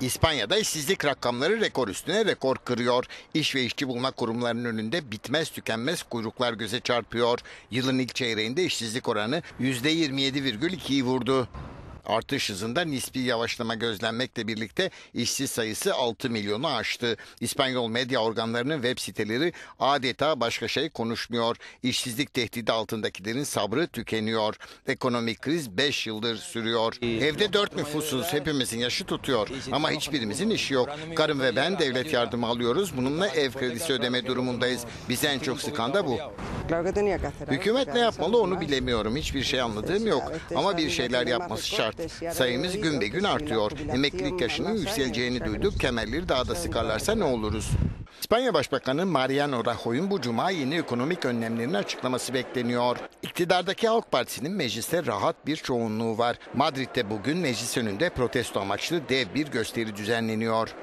İspanya'da işsizlik rakamları rekor üstüne rekor kırıyor. İş ve işçi bulma kurumlarının önünde bitmez tükenmez kuyruklar göze çarpıyor. Yılın ilk çeyreğinde işsizlik oranı %27,2'yi vurdu. Artış hızında nispi yavaşlama gözlenmekle birlikte işsiz sayısı 6 milyonu aştı. İspanyol medya organlarının web siteleri adeta başka şey konuşmuyor. İşsizlik tehdidi altındakilerin sabrı tükeniyor. Ekonomik kriz 5 yıldır sürüyor. Evde 4 nüfusuz, hepimizin yaşı tutuyor ama hiçbirimizin işi yok. Karım ve ben devlet yardımı alıyoruz. Bununla ev kredisi ödeme durumundayız. Bizi en çok sıkan da bu. Hükümet ne yapmalı onu bilemiyorum. Hiçbir şey anladığım yok. Ama bir şeyler yapması şart. Sayımız gün be gün artıyor. Emeklilik yaşının yükseleceğini duyduk. Kemerleri daha da sıkarlarsa ne oluruz? İspanya Başbakanı Mariano Rajoy'un bu cuma yeni ekonomik önlemlerini açıklaması bekleniyor. İktidardaki Halk Partisi'nin mecliste rahat bir çoğunluğu var. Madrid'de bugün meclis önünde protesto amaçlı dev bir gösteri düzenleniyor.